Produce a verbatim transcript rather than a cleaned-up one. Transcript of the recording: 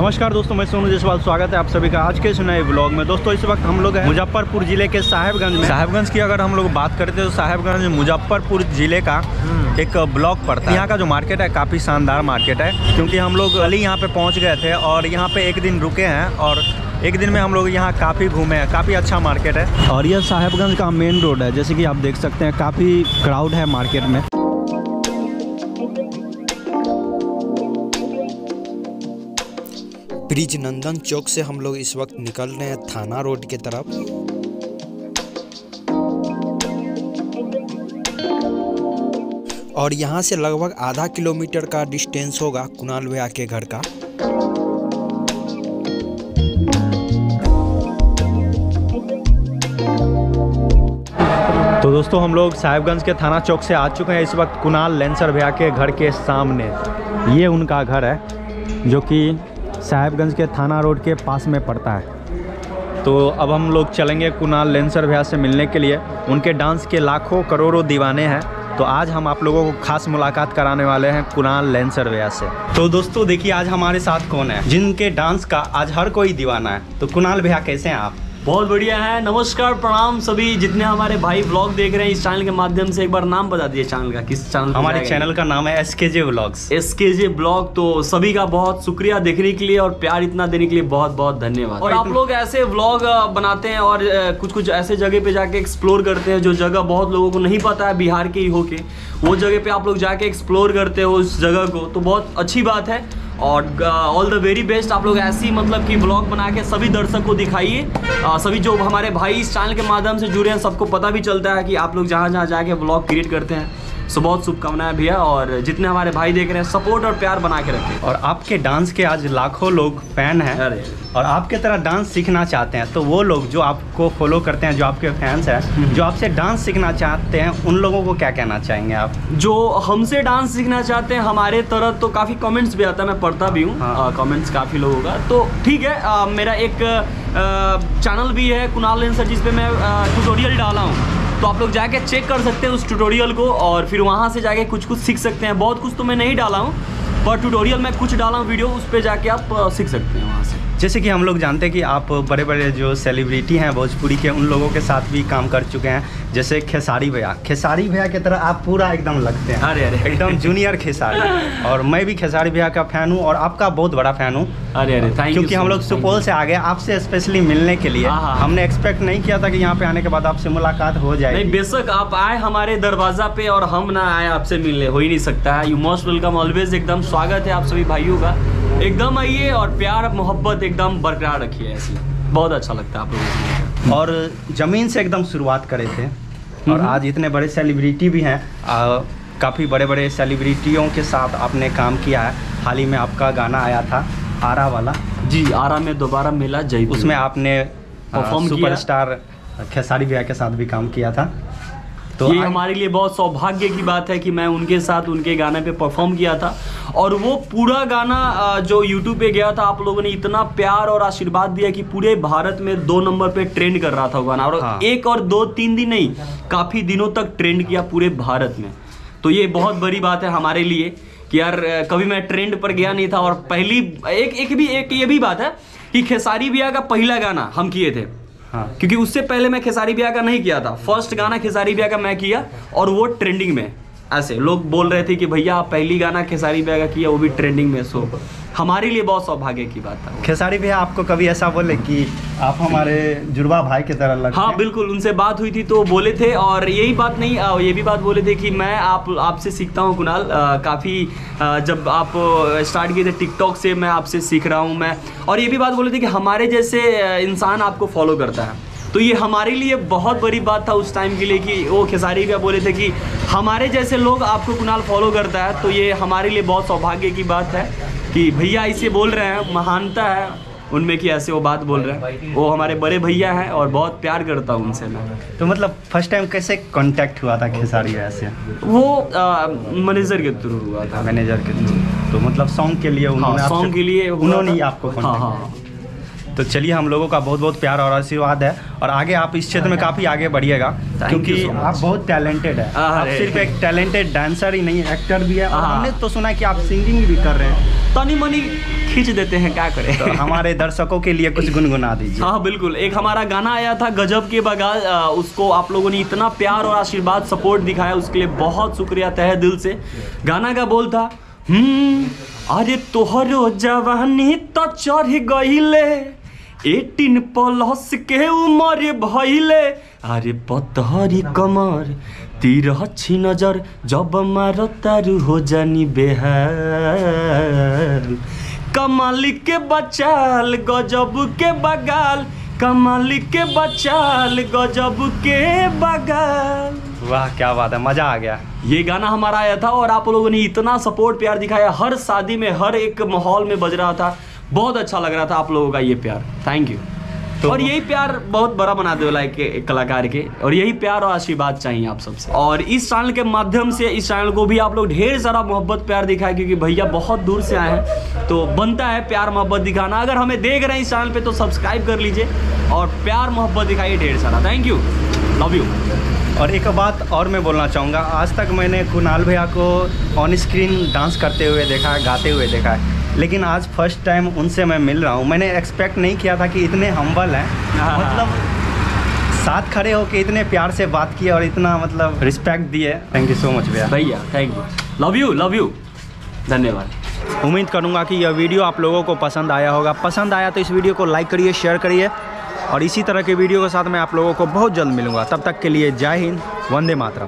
नमस्कार दोस्तों, मैं सोनू, स्वागत है आप सभी का आज के इस नए ब्लॉग में। दोस्तों इस वक्त हम लोग हैं मुजफ्फरपुर जिले के साहेबगंज में। साहेबगंज की अगर हम लोग बात करते हैं तो साहेबगंज मुजफ्फरपुर जिले का एक ब्लॉक पड़ता है। यहाँ का जो मार्केट है काफ़ी शानदार मार्केट है, क्योंकि हम लोग अली यहाँ पे पहुँच गए थे और यहाँ पे एक दिन रुके हैं और एक दिन में हम लोग यहाँ काफ़ी घूमे हैं। काफ़ी अच्छा मार्केट है और यह साहेबगंज का मेन रोड है। जैसे कि आप देख सकते हैं काफ़ी क्राउड है मार्केट में। ब्रिज नंदन चौक से हम लोग इस वक्त निकल रहे हैं थाना रोड के तरफ। और यहाँ से लगभग आधा किलोमीटर का डिस्टेंस होगा कुणाल भैया के घर का। तो दोस्तों हम लोग साहेबगंज के थाना चौक से आ चुके हैं इस वक्त कुणाल लांसर भैया के घर के सामने। ये उनका घर है जो कि साहेबगंज के थाना रोड के पास में पड़ता है। तो अब हम लोग चलेंगे कुणाल लांसर भैया से मिलने के लिए। उनके डांस के लाखों करोड़ों दीवाने हैं, तो आज हम आप लोगों को खास मुलाकात कराने वाले हैं कुणाल लांसर भैया से। तो दोस्तों देखिए आज हमारे साथ कौन है जिनके डांस का आज हर कोई दीवाना है। तो कुणाल भैया कैसे हैं आप? बहुत बढ़िया है। नमस्कार, प्रणाम सभी जितने हमारे भाई ब्लॉग देख रहे हैं इस चैनल के माध्यम से। एक बार नाम बता दिए चैनल का, किस चैनल? हमारे चैनल का नाम है एस के जे ब्लॉग। एस के जे ब्लॉग। तो सभी का बहुत शुक्रिया देखने के लिए और प्यार इतना देने के लिए बहुत बहुत धन्यवाद। और आप लोग ऐसे ब्लॉग बनाते हैं और कुछ कुछ ऐसे जगह पे जाके एक्सप्लोर करते हैं जो जगह बहुत लोगों को नहीं पता है। बिहार के ही होके वो जगह पे आप लोग जाके एक्सप्लोर करते हो उस जगह को, तो बहुत अच्छी बात है। और ऑल द वेरी बेस्ट। आप लोग ऐसी मतलब कि ब्लॉग बना के सभी दर्शक को दिखाइए। uh, सभी जो हमारे भाई इस चैनल के माध्यम से जुड़े हैं सबको पता भी चलता है कि आप लोग जहाँ जहाँ जाके ब्लॉग क्रिएट करते हैं। सो बहुत शुभकामनाएं भैया। और जितने हमारे भाई देख रहे हैं सपोर्ट और प्यार बना के रखें। और आपके डांस के आज लाखों लोग फैन हैं और आपके तरह डांस सीखना चाहते हैं, तो वो लोग जो आपको फॉलो करते हैं, जो आपके फैंस हैं, जो आपसे डांस सीखना चाहते हैं, उन लोगों को क्या कहना चाहेंगे आप? जो हमसे डांस सीखना चाहते हैं हमारे तरह, तो काफ़ी कमेंट्स भी आता है, मैं पढ़ता भी हूँ। हाँ। कमेंट्स काफ़ी लोगों का। तो ठीक है, आ, मेरा एक आ, चैनल भी है कुणाल लांसर जिस पर मैं ट्यूटोरियल डाला हूँ, तो आप लोग जाके चेक कर सकते हैं उस ट्यूटोरियल को और फिर वहाँ से जाके कुछ कुछ सीख सकते हैं। बहुत कुछ तो मैं नहीं डाला हूँ पर ट्यूटोरियल में कुछ डाला हूँ वीडियो, उस पर जाके आप सीख सकते हैं वहाँ से। जैसे कि हम लोग जानते हैं कि आप बड़े बड़े जो सेलिब्रिटी हैं भोजपुरी के, उन लोगों के साथ भी काम कर चुके हैं, जैसे खेसारी भैया। खेसारी भैया की तरह आप पूरा एकदम लगते हैं। अरे अरे एकदम जूनियर खेसारी। और मैं भी खेसारी भैया का फ़ैन हूँ और आपका बहुत बड़ा फ़ैन हूँ। अरे अरे थैंक यू। क्योंकि हम लोग सुपौल से आ गए आपसे स्पेशली मिलने के लिए। हमने एक्सपेक्ट नहीं किया था कि यहाँ पे आने के बाद आपसे मुलाकात हो जाए। बेशक आप आए हमारे दरवाज़ा पे और हम ना आए आपसे मिलने, हो ही नहीं सकता है। You most welcome always. एकदम स्वागत है आप सभी भाइयों का। एकदम आइए और प्यार मोहब्बत एकदम बरकरार रखिए, ऐसी बहुत अच्छा लगता है आप लोगों को। और ज़मीन से एकदम शुरुआत करे थे और आज इतने बड़े सेलिब्रिटी भी हैं। काफ़ी बड़े बड़े सेलिब्रिटियों के साथ आपने काम किया है। हाल ही में आपका गाना आया था आरा वाला। जी, आरा में दोबारा मिला जयपुर, उसमें आपने परफॉर्म सुपर स्टार खेसारी भैया के साथ भी काम किया था। तो ये हमारे लिए बहुत सौभाग्य की बात है कि मैं उनके साथ उनके गाने पे परफॉर्म किया था। और वो पूरा गाना जो यूट्यूब पे गया था आप लोगों ने इतना प्यार और आशीर्वाद दिया कि पूरे भारत में दो नंबर पे ट्रेंड कर रहा था वो गाना। और हाँ। एक और दो तीन दिन नहीं, काफ़ी दिनों तक ट्रेंड किया पूरे भारत में। तो ये बहुत बड़ी बात है हमारे लिए कि यार कभी मैं ट्रेंड पर गया नहीं था। और पहली एक एक भी एक ये भी बात है कि खेसारी भैया का पहला गाना हम किए थे। हाँ। क्योंकि उससे पहले मैं खेसारी भैया का नहीं किया था। फर्स्ट गाना खेसारी भैया का मैं किया और वो ट्रेंडिंग में, ऐसे लोग बोल रहे थे कि भैया आप पहली गाना खेसारी भैया का किया वो भी ट्रेंडिंग में। सो हमारे लिए बहुत सौभाग्य की बात था। खेसारी भैया आपको कभी ऐसा बोले कि आप हमारे जुड़वा भाई की तरह लगते? हाँ बिल्कुल, उनसे बात हुई थी तो बोले थे। और यही बात नहीं, ये भी बात बोले थे कि मैं आप आपसे सीखता हूँ कुणाल। काफ़ी जब आप स्टार्ट किए थे टिकटॉक से मैं आपसे सीख रहा हूँ मैं। और ये भी बात बोले थे कि हमारे जैसे इंसान आपको फॉलो करता है, तो ये हमारे लिए बहुत बड़ी बात था उस टाइम के लिए कि वो खेसारी भैया बोले थे कि हमारे जैसे लोग आपको कुणाल फॉलो करता है। तो ये हमारे लिए बहुत सौभाग्य की बात है कि भैया इसे बोल रहे हैं, महानता है उनमें कि ऐसे वो बात बोल रहे हैं। वो हमारे बड़े भैया हैं और बहुत प्यार करता हूँ उनसे मैं। तो मतलब फर्स्ट टाइम कैसे कांटेक्ट हुआ था खेसारी भैया से? वो मैनेजर के थ्रू हुआ था। मैनेजर के थ्रू। तो मतलब सॉन्ग के लिए उन्होंने, सॉन्ग के लिए उन्होंने आपको? हाँ हाँ। तो चलिए, हम लोगों का बहुत बहुत प्यार और आशीर्वाद है और आगे आप इस क्षेत्र में काफ़ी आगे बढ़िएगा क्योंकि आप बहुत टैलेंटेड है। आप सिर्फ एक टैलेंटेड डांसर ही नहीं, एक्टर भी है। हमने तो सुना कि आप सिंगिंग भी कर रहे हैं, तनी मनी खींच देते हैं, क्या करें। तो हमारे दर्शकों के लिए कुछ गुनगुना दीजिए। हाँ बिल्कुल, एक हमारा गाना आया था गजब के बगाल, उसको आप लोगों ने इतना प्यार और आशीर्वाद सपोर्ट दिखाया, उसके लिए बहुत शुक्रिया तहे दिल से। गाना का बोल था, अरे तोहरो जवानी तो चढ़ गईले, एटीन प्लस के उम्र भइले, अरे पतहरी कमर तीर अच्छी नजर, जब मारो तारू हो जानी बेहाल, कमाली के बचाल गजब के बगाल, कमाली के बचाल गजब के बगाल। वाह क्या बात है, मजा आ गया। ये गाना हमारा आया था और आप लोगों ने इतना सपोर्ट प्यार दिखाया, हर शादी में हर एक माहौल में बज रहा था, बहुत अच्छा लग रहा था आप लोगों का ये प्यार। Thank you. तो और यही प्यार बहुत बड़ा बना दे वाला एक कलाकार के, और यही प्यार और आशीर्वाद चाहिए आप सबसे। और इस चैनल के माध्यम से इस चैनल को भी आप लोग ढेर सारा मोहब्बत प्यार दिखाए, क्योंकि भैया बहुत दूर से आए हैं तो बनता है प्यार मोहब्बत दिखाना। अगर हमें देख रहे हैं इस चैनल पे तो सब्सक्राइब कर लीजिए और प्यार मोहब्बत दिखाइए ढेर सारा। Thank you, love you. और एक बात और मैं बोलना चाहूँगा, आज तक मैंने कुणाल भैया को ऑन स्क्रीन डांस करते हुए देखा है, गाते हुए देखा है, लेकिन आज फर्स्ट टाइम उनसे मैं मिल रहा हूँ। मैंने एक्सपेक्ट नहीं किया था कि इतने हम्बल हैं, मतलब साथ खड़े हो के इतने प्यार से बात किया और इतना मतलब रिस्पेक्ट दिए। थैंक यू सो मच भैया। भैया thank you, love you, love you, धन्यवाद। उम्मीद करूँगा कि यह वीडियो आप लोगों को पसंद आया होगा। पसंद आया तो इस वीडियो को लाइक करिए, शेयर करिए, और इसी तरह के वीडियो के साथ मैं आप लोगों को बहुत जल्द मिलूँगा। तब तक के लिए जय हिंद, वंदे मातरम।